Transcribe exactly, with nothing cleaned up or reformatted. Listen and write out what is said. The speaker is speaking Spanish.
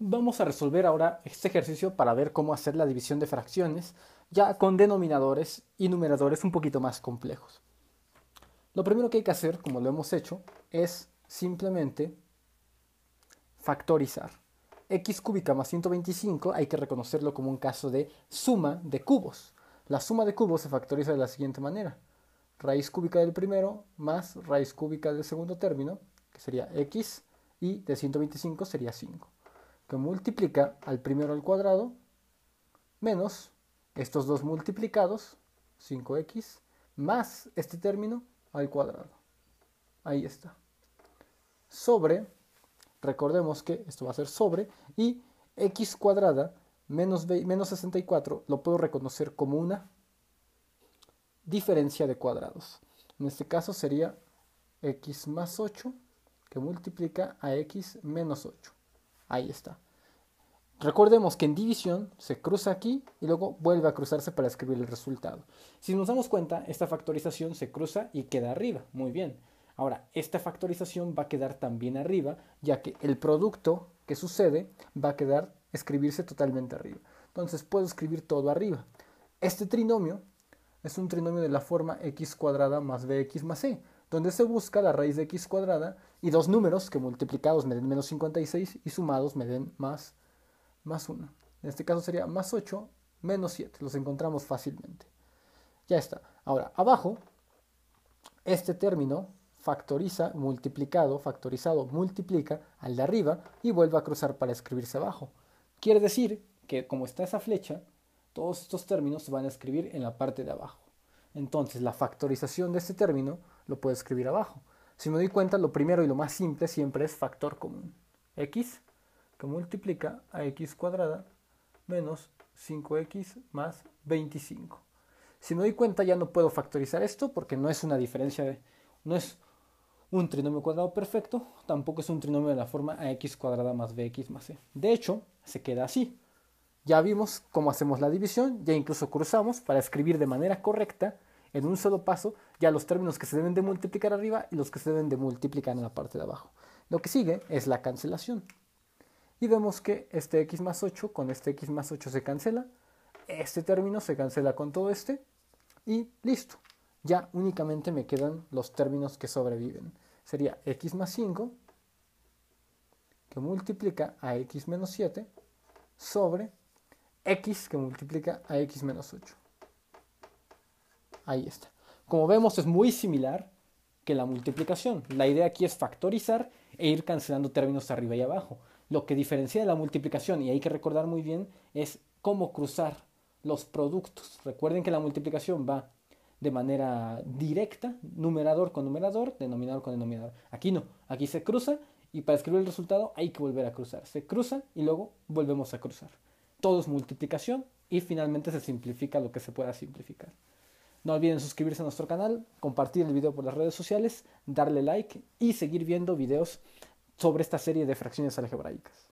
Vamos a resolver ahora este ejercicio para ver cómo hacer la división de fracciones, ya con denominadores y numeradores un poquito más complejos. Lo primero que hay que hacer, como lo hemos hecho, es simplemente factorizar. X cúbica más ciento veinticinco hay que reconocerlo como un caso de suma de cubos. La suma de cubos se factoriza de la siguiente manera. Raíz cúbica del primero más raíz cúbica del segundo término, que sería X, y de ciento veinticinco sería cinco. Que multiplica al primero al cuadrado menos estos dos multiplicados, cinco X, más este término al cuadrado. Ahí está. Sobre, recordemos que esto va a ser sobre, y X cuadrada menos, menos sesenta y cuatro lo puedo reconocer como una diferencia de cuadrados. En este caso sería X más ocho, que multiplica a X menos ocho. Ahí está. Recordemos que en división se cruza aquí y luego vuelve a cruzarse para escribir el resultado. Si nos damos cuenta, esta factorización se cruza y queda arriba. Muy bien. Ahora, esta factorización va a quedar también arriba, ya que el producto que sucede va a quedar escribirse totalmente arriba. Entonces puedo escribir todo arriba. Este trinomio es un trinomio de la forma x cuadrada más bx más c, donde se busca la raíz de x cuadrada y dos números que multiplicados me den menos cincuenta y seis y sumados me den más, más uno. En este caso sería más ocho menos siete. Los encontramos fácilmente. Ya está. Ahora, abajo, este término factoriza, multiplicado, factorizado, multiplica al de arriba y vuelve a cruzar para escribirse abajo. Quiere decir que como está esa flecha, todos estos términos se van a escribir en la parte de abajo. Entonces, la factorización de este término lo puedo escribir abajo. Si me doy cuenta, lo primero y lo más simple siempre es factor común. X, que multiplica a x cuadrada menos cinco X más veinticinco. Si me doy cuenta, ya no puedo factorizar esto porque no es una diferencia, de, no es un trinomio cuadrado perfecto, tampoco es un trinomio de la forma ax cuadrada más bx más c. De hecho, se queda así. Ya vimos cómo hacemos la división, ya incluso cruzamos para escribir de manera correcta en un solo paso ya los términos que se deben de multiplicar arriba y los que se deben de multiplicar en la parte de abajo. Lo que sigue es la cancelación. Y vemos que este x más ocho con este x más ocho se cancela. Este término se cancela con todo este. Y listo. Ya únicamente me quedan los términos que sobreviven. Sería x más cinco que multiplica a x menos siete sobre x que multiplica a x menos ocho. Ahí está. Como vemos, es muy similar que la multiplicación. La idea aquí es factorizar e ir cancelando términos arriba y abajo. Lo que diferencia de la multiplicación, y hay que recordar muy bien, es cómo cruzar los productos. Recuerden que la multiplicación va de manera directa, numerador con numerador, denominador con denominador. Aquí no, aquí se cruza y para escribir el resultado hay que volver a cruzar. Se cruza y luego volvemos a cruzar. Todo es multiplicación y finalmente se simplifica lo que se pueda simplificar. No olviden suscribirse a nuestro canal, compartir el video por las redes sociales, darle like y seguir viendo videos sobre esta serie de fracciones algebraicas.